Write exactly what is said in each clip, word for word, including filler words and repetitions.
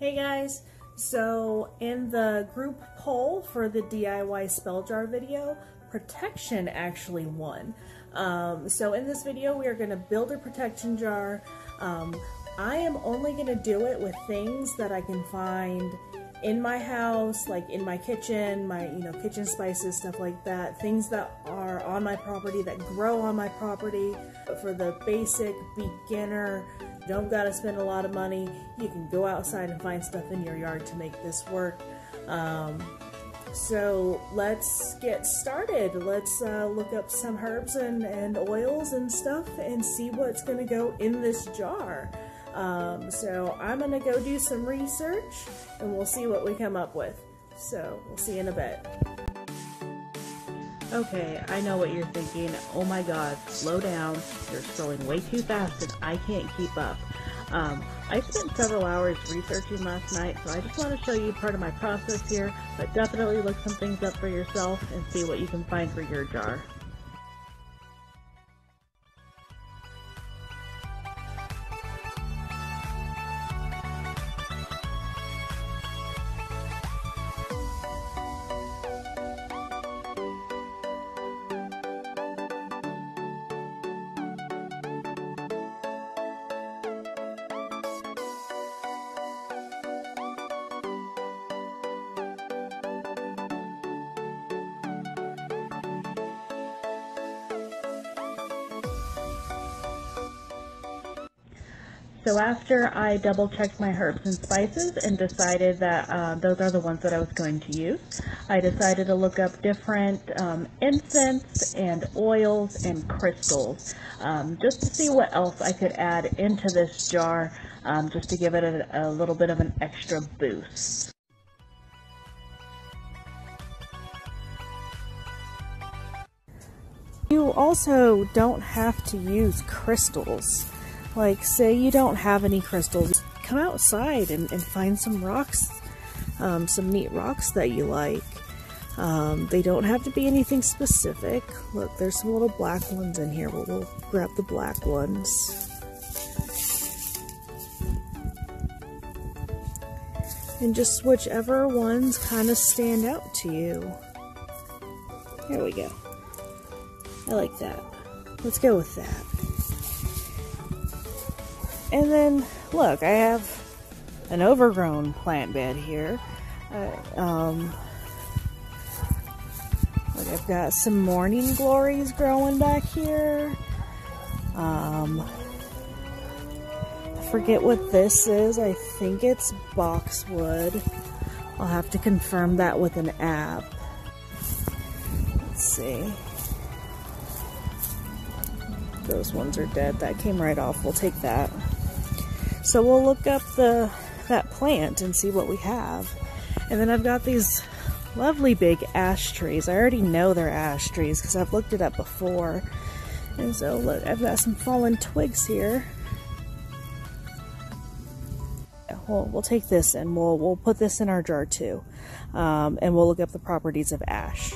Hey guys, so in the group poll for the D I Y spell jar video, protection actually won. Um, so in this video we are going to build a protection jar. Um, I am only going to do it with things that I can find in my house, like in my kitchen, my you know kitchen spices, stuff like that, things that are on my property, that grow on my property. For the basic beginner, don't gotta spend a lot of money, you can go outside and find stuff in your yard to make this work. Um, so let's get started. Let's uh, look up some herbs and, and oils and stuff and see what's gonna go in this jar. Um, so I'm gonna go do some research and we'll see what we come up with. So we'll see in a bit. Okay, I know what you're thinking. Oh my god, slow down. You're scrolling way too fast and I can't keep up. Um, I spent several hours researching last night, so I just want to show you part of my process here, but definitely look some things up for yourself and see what you can find for your jar. So after I double checked my herbs and spices and decided that uh, those are the ones that I was going to use, I decided to look up different um, incense and oils and crystals um, just to see what else I could add into this jar, um, just to give it a, a little bit of an extra boost. You also don't have to use crystals. Like, say you don't have any crystals, come outside and, and find some rocks, um, some neat rocks that you like. Um, they don't have to be anything specific. Look, there's some little black ones in here, but we'll grab the black ones. And just whichever ones kind of stand out to you. There we go. I like that. Let's go with that. And then, look, I have an overgrown plant bed here. Uh, um, look, I've got some morning glories growing back here. Um, I forget what this is. I think it's boxwood. I'll have to confirm that with an app. Let's see. Those ones are dead. That came right off. We'll take that. So we'll look up the that plant and see what we have. And then I've got these lovely big ash trees. I already know they're ash trees because I've looked it up before. And so look, I've got some fallen twigs here. We'll, we'll take this and we'll, we'll put this in our jar too. Um, and we'll look up the properties of ash.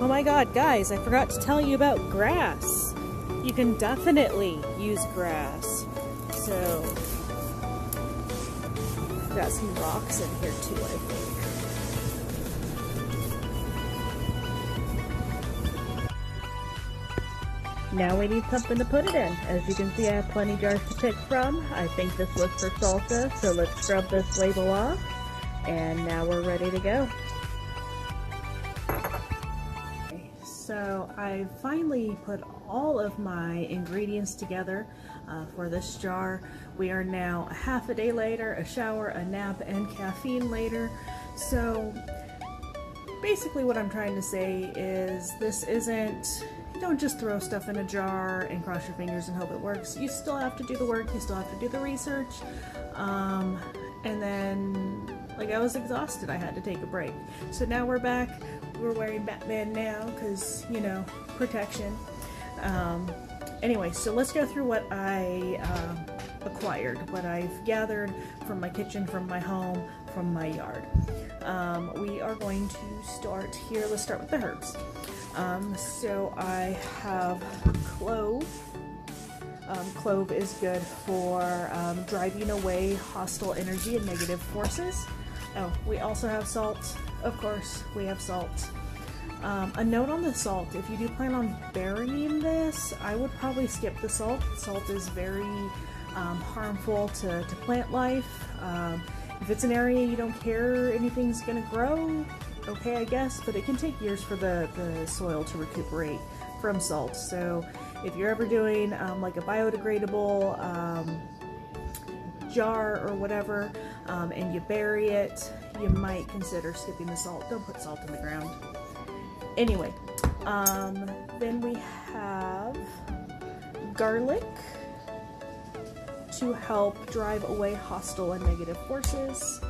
Oh my god, guys, I forgot to tell you about grass. You can definitely use grass. So, I've got some rocks in here too, I think. Now we need something to put it in. As you can see, I have plenty jars to pick from. I think this was for salsa, so let's scrub this label off. And now we're ready to go. So I finally put all of my ingredients together uh, for this jar. We are now a half a day later, a shower, a nap, and caffeine later. So basically what I'm trying to say is this isn't, you don't just throw stuff in a jar and cross your fingers and hope it works. You still have to do the work, you still have to do the research. Um, and then like I was exhausted, I had to take a break. So now we're back. We're wearing Batman now because, you know, protection. Um, anyway, so let's go through what I uh, acquired, what I've gathered from my kitchen, from my home, from my yard. Um, we are going to start here. Let's start with the herbs. Um, so I have clove. Um, clove is good for um, driving away hostile energy and negative forces. Oh, we also have salt. Of course, we have salt. Um, a note on the salt, if you do plan on burying this, I would probably skip the salt. Salt is very um, harmful to, to plant life. Um, if it's an area you don't care anything's going to grow, okay, I guess, but it can take years for the, the soil to recuperate from salt. So if you're ever doing um, like a biodegradable um, jar or whatever um, and you bury it, you might consider skipping the salt. Don't put salt in the ground. Anyway, um, then we have garlic to help drive away hostile and negative forces.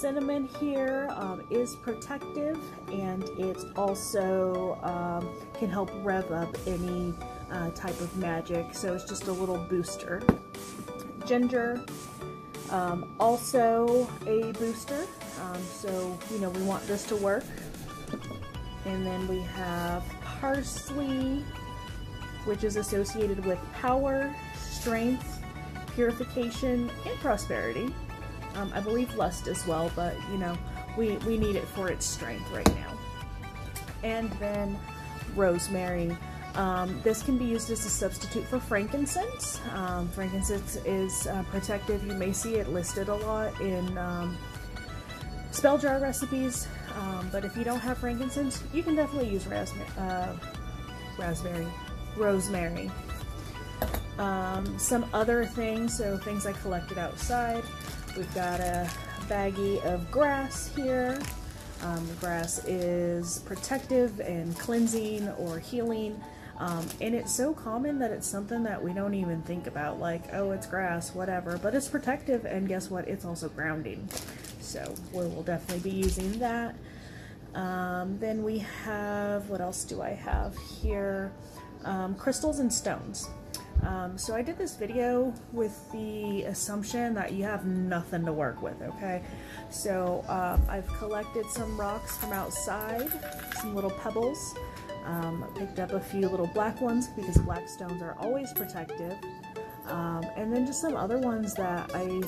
Cinnamon here um, is protective, and it also um, can help rev up any uh, type of magic, so it's just a little booster. Ginger, um, also a booster, um, so you know we want this to work. And then we have parsley, which is associated with power, strength, purification, and prosperity. Um, I believe lust as well, but you know, we, we need it for its strength right now. And then rosemary. Um, this can be used as a substitute for frankincense. Um, frankincense is uh, protective. You may see it listed a lot in um, spell jar recipes. Um, but if you don't have frankincense, you can definitely use raspberry, uh, raspberry, rosemary. Um, some other things, so things I collected outside. We've got a baggie of grass here. Um, grass is protective and cleansing or healing. Um, and it's so common that it's something that we don't even think about. Like, oh, it's grass, whatever. But it's protective, and guess what? It's also grounding. So we will definitely be using that. Um, then we have, what else do I have here? Um, crystals and stones. Um, so I did this video with the assumption that you have nothing to work with, okay? So uh, I've collected some rocks from outside, some little pebbles. Um, I picked up a few little black ones because black stones are always protective. Um, and then just some other ones that I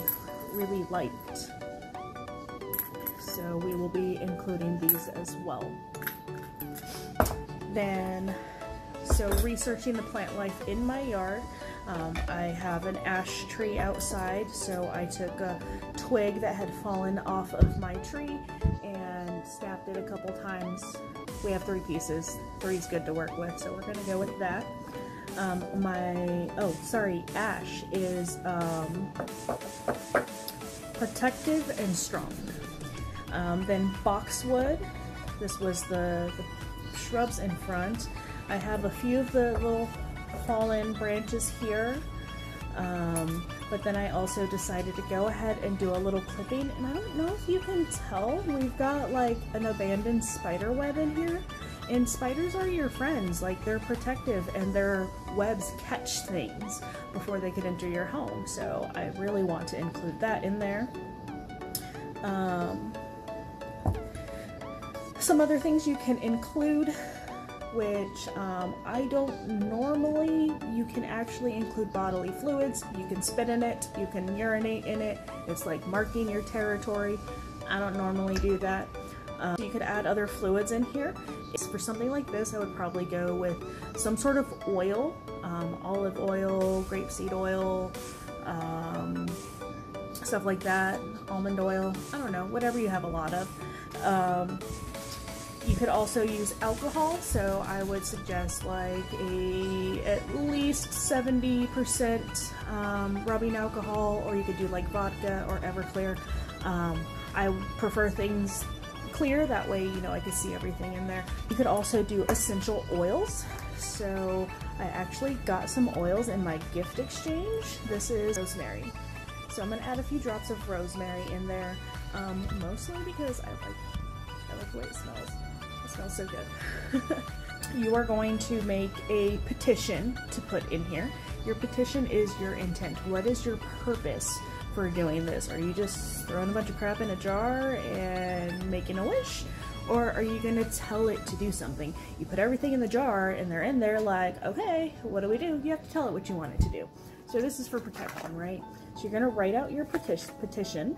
really liked. So we will be including these as well. Then, so researching the plant life in my yard, um, I have an ash tree outside, so I took a twig that had fallen off of my tree and snapped it a couple times. We have three pieces. Three's good to work with, so we're going to go with that. Um, my, oh, sorry, ash is um, protective and strong. Um, then boxwood, this was the, the shrubs in front. I have a few of the little fallen branches here, um, but then I also decided to go ahead and do a little clipping, and I don't know if you can tell, we've got like an abandoned spider web in here, and spiders are your friends. Like, they're protective, and their webs catch things before they can enter your home, so I really want to include that in there. Um, Some other things you can include, which um, I don't normally, you can actually include bodily fluids. You can spit in it, you can urinate in it. It's like marking your territory. I don't normally do that. Um, you could add other fluids in here. For something like this, I would probably go with some sort of oil, um, olive oil, grapeseed oil, um, stuff like that, almond oil, I don't know, whatever you have a lot of. Um, You could also use alcohol, so I would suggest like a at least seventy percent um, rubbing alcohol, or you could do like vodka or Everclear. Um, I prefer things clear, that way you know I could see everything in there. You could also do essential oils, so I actually got some oils in my gift exchange. This is rosemary, so I'm going to add a few drops of rosemary in there, um, mostly because I like, I like the way it smells. It smells so good. You are going to make a petition to put in here. Your petition is your intent. What is your purpose for doing this? Are you just throwing a bunch of crap in a jar and making a wish? Or are you going to tell it to do something? You put everything in the jar and they're in there like, okay, what do we do? You have to tell it what you want it to do. So this is for protection, right? So you're going to write out your petition.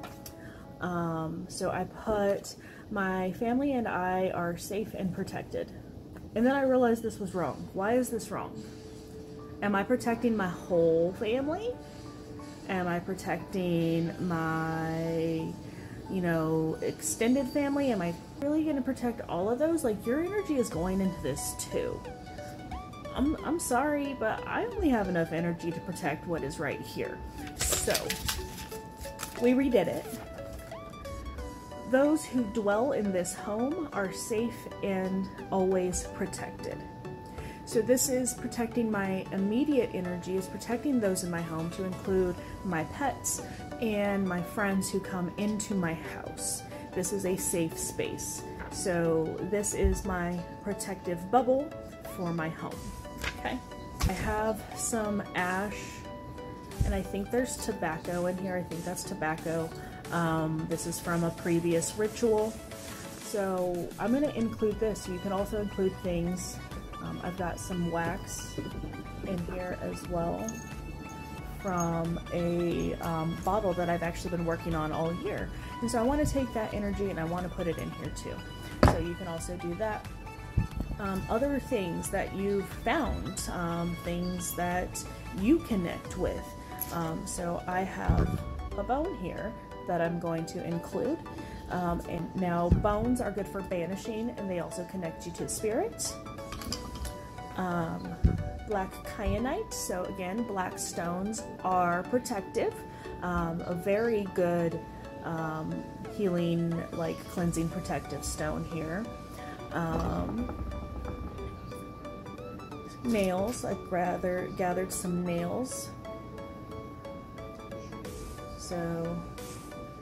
Um, so I put, my family and I are safe and protected. And then I realized this was wrong. Why is this wrong? Am I protecting my whole family? Am I protecting my, you know, extended family? Am I really going to protect all of those? Like, your energy is going into this too. I'm, I'm sorry, but I only have enough energy to protect what is right here. So, we redid it. Those who dwell in this home are safe and always protected. So this is protecting my immediate energy, is protecting those in my home to include my pets and my friends who come into my house. This is a safe space. So this is my protective bubble for my home, okay? I have some ash, and I think there's tobacco in here. I think that's tobacco. Um, this is from a previous ritual. So I'm going to include this. You can also include things. Um, I've got some wax in here as well from a um, bottle that I've actually been working on all year. And so I want to take that energy and I want to put it in here too. So you can also do that. Um, other things that you've found, um, things that you connect with. Um, so I have a bone here that I'm going to include. Um, and now bones are good for banishing, and they also connect you to spirits. Um, black kyanite, so again, black stones are protective, um, a very good um, healing, like cleansing protective stone here. Um, nails, I've rather gathered some nails. So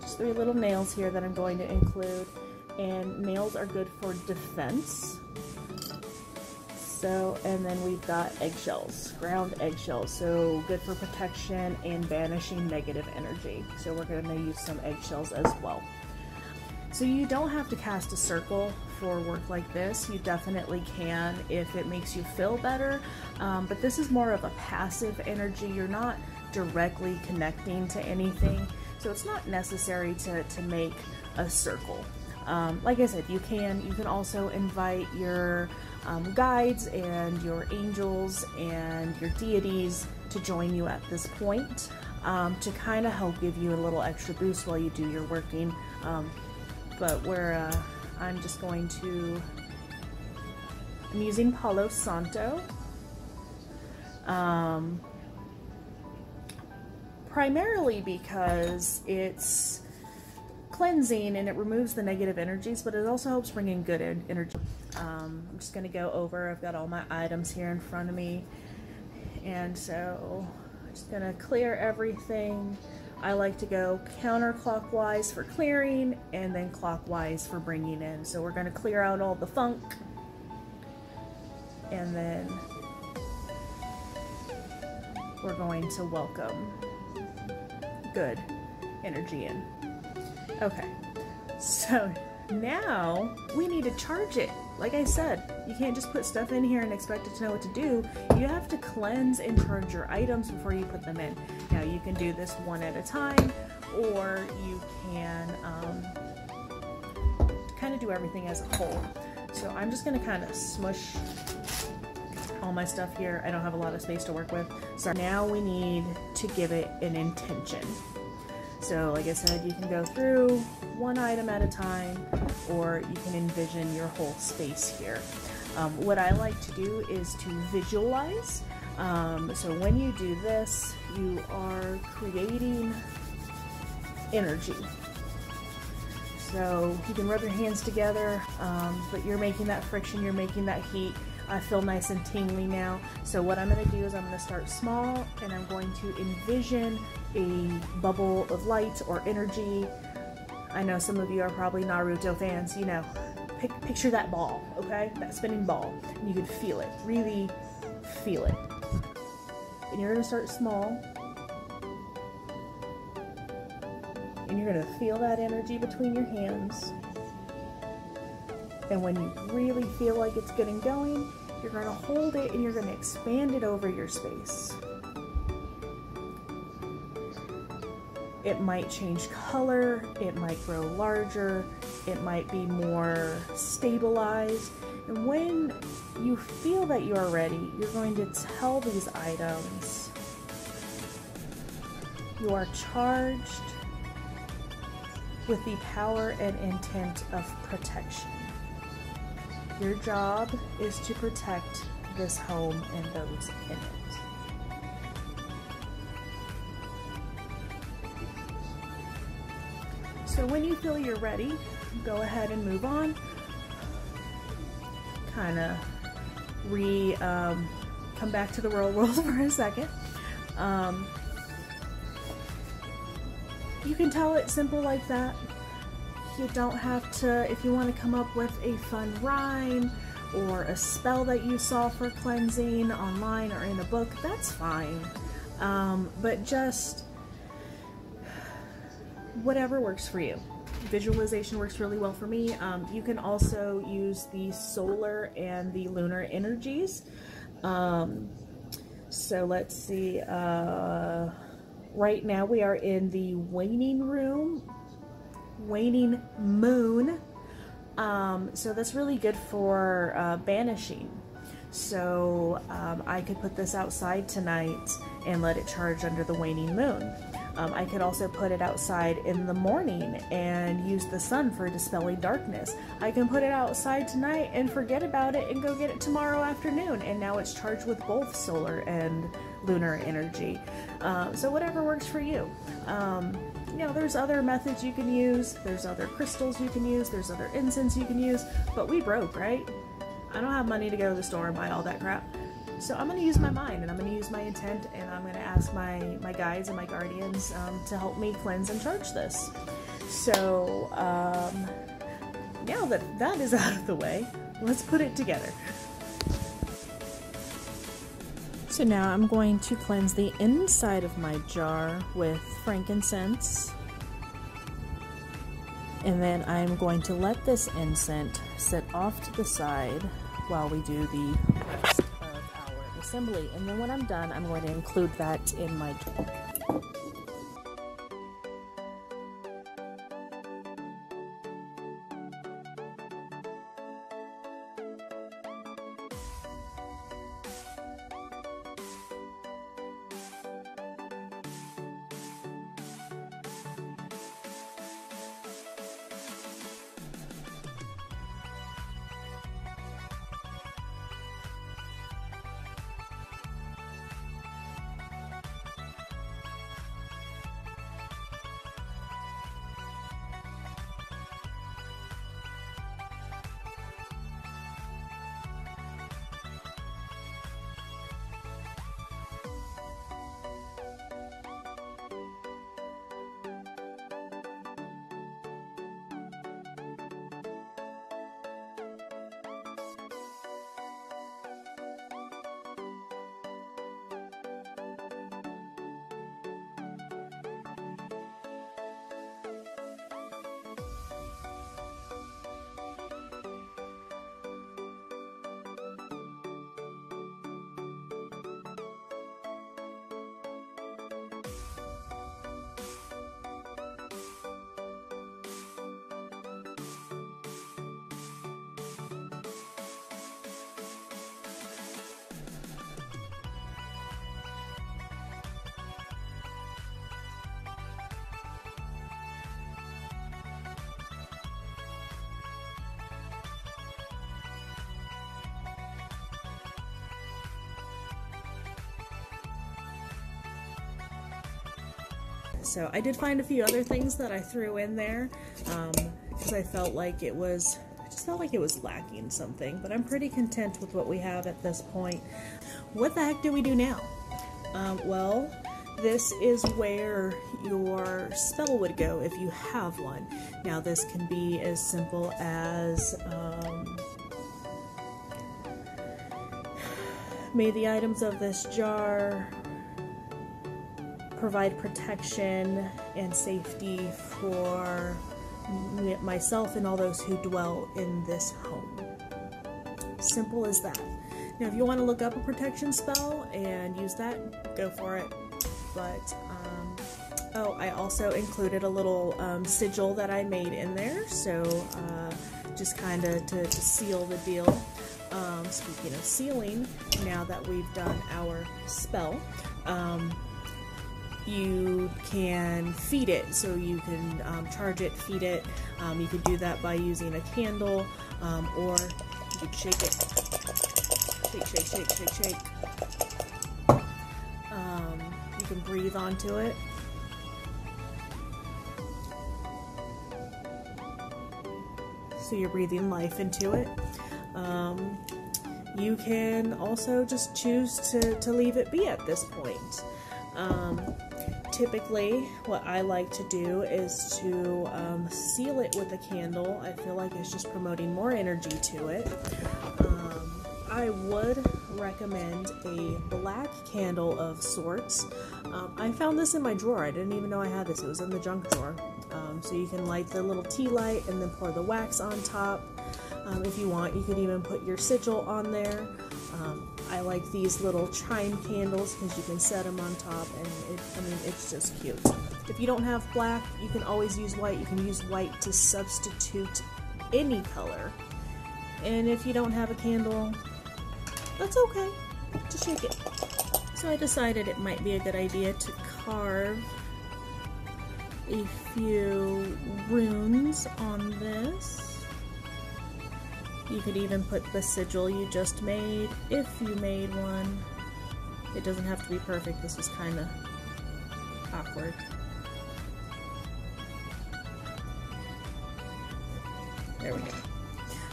just three little nails here that I'm going to include, and nails are good for defense. So, and then we've got eggshells, ground eggshells, so good for protection and banishing negative energy. So we're going to use some eggshells as well. So you don't have to cast a circle for work like this. You definitely can if it makes you feel better, um, but this is more of a passive energy. You're not directly connecting to anything, so it's not necessary to, to make a circle. Um, like I said, you can, you can also invite your um, guides and your angels and your deities to join you at this point um, to kind of help give you a little extra boost while you do your working. Um, but we're, uh, I'm just going to, I'm using Palo Santo. Um, primarily because it's cleansing and it removes the negative energies, but it also helps bring in good energy. Um, I'm just going to go over, I've got all my items here in front of me, and so I'm just going to clear everything. I like to go counterclockwise for clearing and then clockwise for bringing in. So we're going to clear out all the funk, and then we're going to welcome good energy in. Okay, so now we need to charge it. Like I said, you can't just put stuff in here and expect it to know what to do. You have to cleanse and charge your items before you put them in. Now you can do this one at a time, or you can um, kind of do everything as a whole. So I'm just going to kind of smush all my stuff here. I don't have a lot of space to work with. So now we need to give it an intention. So like I said, you can go through one item at a time, or you can envision your whole space here. Um, what I like to do is to visualize. Um, so when you do this, you are creating energy. So you can rub your hands together, um, but you're making that friction, you're making that heat. I feel nice and tingly now. So what I'm going to do is I'm going to start small, and I'm going to envision a bubble of light or energy. I know some of you are probably Naruto fans, you know, pic picture that ball, okay? That spinning ball. And you can feel it, really feel it. And you're going to start small. and you're going to feel that energy between your hands. And when you really feel like it's getting going, you're going to hold it and you're going to expand it over your space. It might change color, it might grow larger, it might be more stabilized. And when you feel that you are ready, you're going to tell these items, you are charged with the power and intent of protection. Your job is to protect this home and those in it. So when you feel you're ready, go ahead and move on. Kind of re, um, come back to the real world for a second. Um, you can tell it simple like that. You don't have to, if you want to come up with a fun rhyme or a spell that you saw for cleansing online or in a book, that's fine. Um, but just whatever works for you. Visualization works really well for me. Um, you can also use the solar and the lunar energies. Um, so let's see. Uh, right now we are in the waning room, waning moon. Um, so that's really good for uh, banishing. So um, I could put this outside tonight and let it charge under the waning moon. Um, I could also put it outside in the morning and use the sun for dispelling darkness. I can put it outside tonight and forget about it and go get it tomorrow afternoon, and now it's charged with both solar and lunar energy. Uh, so whatever works for you. Um, you know, there's other methods you can use, there's other crystals you can use, there's other incense you can use, but we broke, right? I don't have money to go to the store and buy all that crap. So I'm going to use my mind, and I'm going to use my intent, and I'm going to ask my, my guides and my guardians um, to help me cleanse and charge this. So um, now that that is out of the way, let's put it together. So now I'm going to cleanse the inside of my jar with frankincense. And then I'm going to let this incense sit off to the side while we do the rest. Assembly. And then when I'm done, I'm going to include that in my jar. So I did find a few other things that I threw in there because um, I felt like it was, I just felt like it was lacking something, but I'm pretty content with what we have at this point. What the heck do we do now? Um, well, this is where your spell would go if you have one. Now this can be as simple as um, may the items of this jar provide protection and safety for myself and all those who dwell in this home. Simple as that. Now, if you want to look up a protection spell and use that, go for it. But, um, oh, I also included a little um, sigil that I made in there, so uh, just kind of to, to seal the deal. Um, speaking of sealing, now that we've done our spell, um, you can feed it, so you can um, charge it, feed it. Um, you could do that by using a candle, um, or you could shake it. Shake, shake, shake, shake, shake. Um, you can breathe onto it. So you're breathing life into it. Um, you can also just choose to, to leave it be at this point. Um, typically, what I like to do is to um, seal it with a candle. I feel like it's just promoting more energy to it. Um, I would recommend a black candle of sorts. Um, I found this in my drawer. I didn't even know I had this. It was in the junk drawer. Um, so you can light the little tea light and then pour the wax on top. Um, if you want, you could even put your sigil on there. Um, I like these little chime candles because you can set them on top, and it, I mean, it's just cute. If you don't have black, you can always use white. You can use white to substitute any color. And if you don't have a candle, that's okay. Just shake it. So I decided it might be a good idea to carve a few runes on this. You could even put the sigil you just made, if you made one. It doesn't have to be perfect. This is kind of awkward. There we go.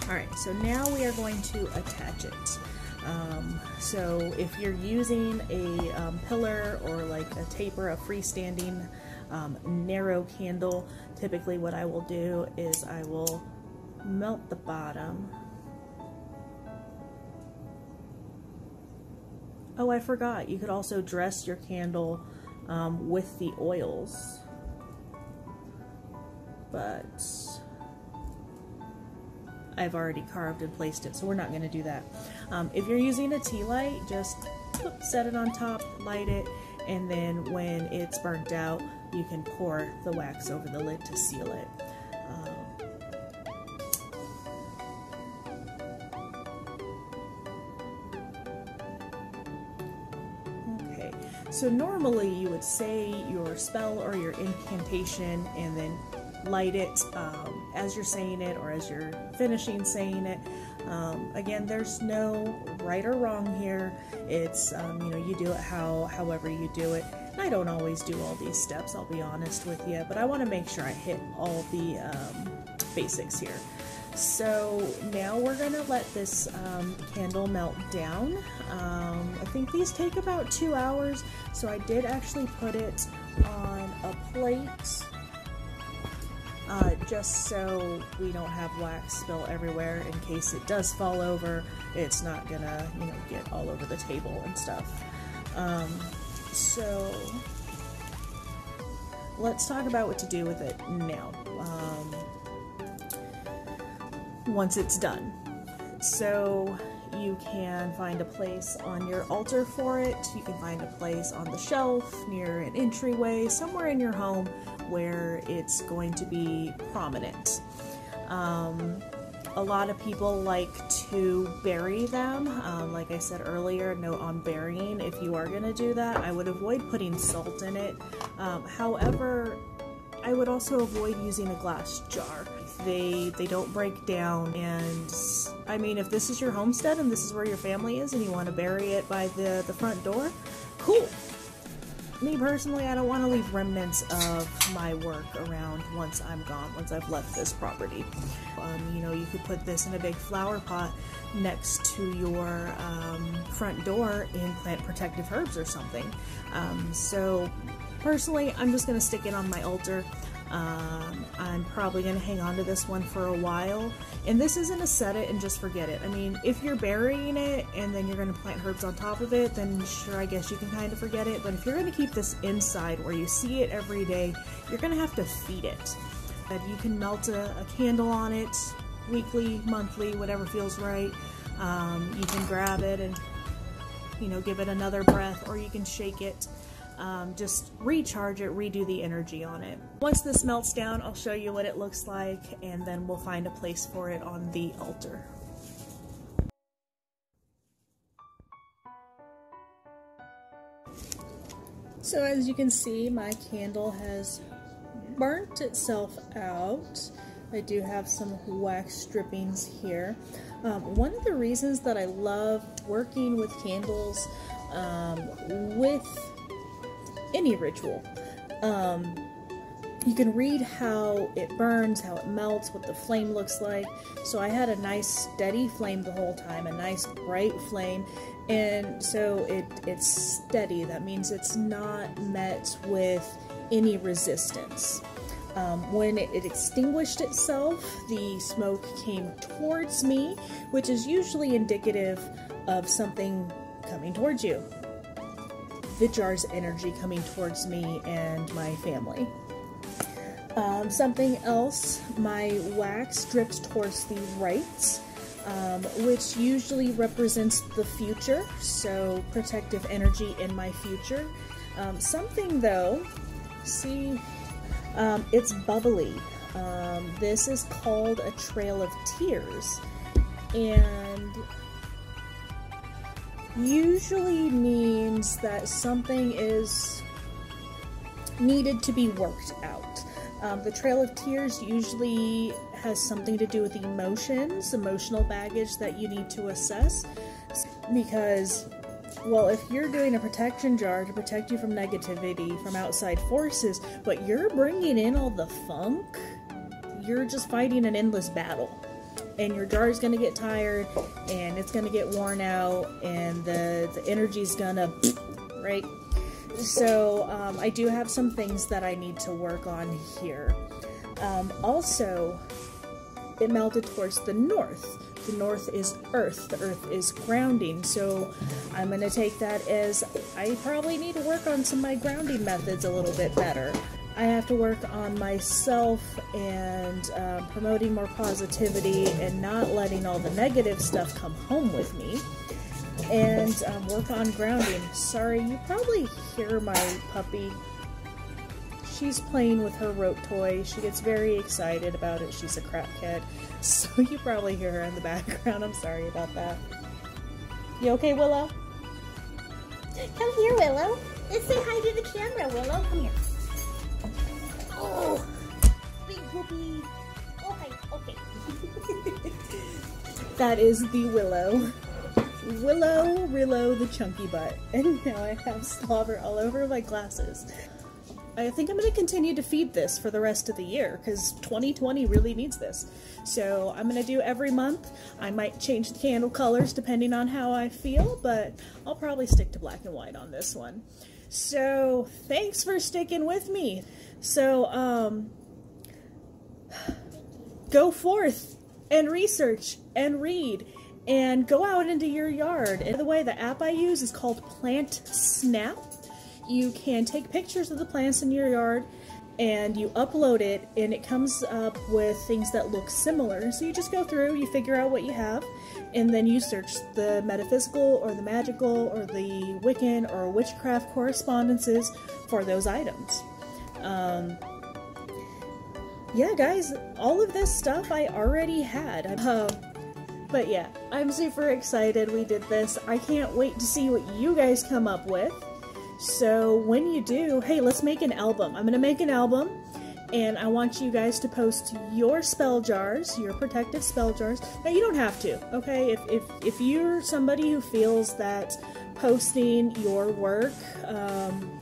Alright, so now we are going to attach it. Um, so if you're using a um, pillar or like a taper, a freestanding um, narrow candle, typically what I will do is I will melt the bottom. Oh, I forgot. You could also dress your candle um, with the oils. But I've already carved and placed it, so we're not going to do that. Um, if you're using a tea light, just set it on top, light it, and then when it's burnt out, you can pour the wax over the lid to seal it. So normally you would say your spell or your incantation and then light it um, as you're saying it or as you're finishing saying it. Um, again, there's no right or wrong here. It's, um, you know, you do it how, however you do it. And I don't always do all these steps, I'll be honest with you, but I want to make sure I hit all the um, basics here. So now we're going to let this um, candle melt down. Um, I think these take about two hours, so I did actually put it on a plate uh, just so we don't have wax spill everywhere in case it does fall over. It's not going to, you know, get all over the table and stuff. Um, so let's talk about what to do with it now. Um, once it's done. So you can find a place on your altar for it, you can find a place on the shelf, near an entryway, somewhere in your home where it's going to be prominent. Um, a lot of people like to bury them. Um, like I said earlier, note on burying, if you are going to do that, I would avoid putting salt in it. Um, however, I would also avoid using a glass jar. They they don't break down, and I mean, if this is your homestead and this is where your family is and you want to bury it by the, the front door, cool. Me personally, I don't want to leave remnants of my work around once I'm gone, once I've left this property. Um, you know, you could put this in a big flower pot next to your um, front door and plant protective herbs or something. Um, so personally, I'm just going to stick it on my altar. Um, I'm probably going to hang on to this one for a while. And this isn't a set it and just forget it. I mean, if you're burying it and then you're going to plant herbs on top of it, then sure, I guess you can kind of forget it. But if you're going to keep this inside where you see it every day, you're going to have to feed it. You can melt a, a candle on it weekly, monthly, whatever feels right. Um, you can grab it and, you know, give it another breath, or you can shake it. Um, just recharge it, redo the energy on it. Once this melts down, I'll show you what it looks like, and then we'll find a place for it on the altar. So as you can see, my candle has burnt itself out. I do have some wax strippings here. Um, one of the reasons that I love working with candles um, with any ritual. Um, you can read how it burns, how it melts, what the flame looks like. So I had a nice steady flame the whole time, a nice bright flame. And so it, it's steady. That means it's not met with any resistance. Um, when it, it extinguished itself, the smoke came towards me, which is usually indicative of something coming towards you. The jar's energy coming towards me and my family. Um, something else, my wax drips towards the right, um, which usually represents the future, so protective energy in my future. Um, something though, see, um, it's bubbly. Um, this is called a trail of tears, and usually means that something is needed to be worked out. Um, the Trail of Tears usually has something to do with emotions, emotional baggage that you need to assess, because, well, if you're doing a protection jar to protect you from negativity, from outside forces, but you're bringing in all the funk, you're just fighting an endless battle. And your jar is going to get tired, and it's going to get worn out, and the, the energy is going to, right? So um, I do have some things that I need to work on here. Um, also, it melted towards the north. The north is earth. The earth is grounding. So I'm going to take that as I probably need to work on some of my grounding methods a little bit better. I have to work on myself and uh, promoting more positivity and not letting all the negative stuff come home with me, and um, work on grounding. Sorry, you probably hear my puppy. She's playing with her rope toy. She gets very excited about it. She's a craphead, so you probably hear her in the background. I'm sorry about that. You okay, Willow? Come here, Willow. Let's say hi to the camera, Willow. Come here. Oh, big whoopee. Okay, okay. That is the Willow. Willow, Rillo, the chunky butt. And now I have slobber all over my glasses. I think I'm going to continue to feed this for the rest of the year, because twenty twenty really needs this. So I'm going to do every month. I might change the candle colors depending on how I feel, but I'll probably stick to black and white on this one. So thanks for sticking with me. So um, go forth and research and read and go out into your yard. And by the way, the app I use is called PlantSnap. You can take pictures of the plants in your yard and you upload it, and it comes up with things that look similar. So you just go through, you figure out what you have, and then you search the metaphysical or the magical or the Wiccan or witchcraft correspondences for those items. Um, yeah, guys, all of this stuff I already had. Um, but yeah, I'm super excited we did this. I can't wait to see what you guys come up with. So when you do, hey, let's make an album. I'm going to make an album, and I want you guys to post your spell jars, your protective spell jars. Now, you don't have to, okay? If, if, if you're somebody who feels that posting your work, um...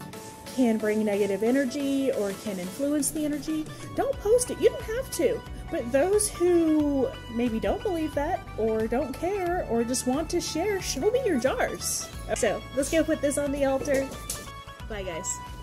can bring negative energy or can influence the energy, don't post it. You don't have to. But those who maybe don't believe that or don't care or just want to share, show me your jars. So let's go put this on the altar. Bye, guys.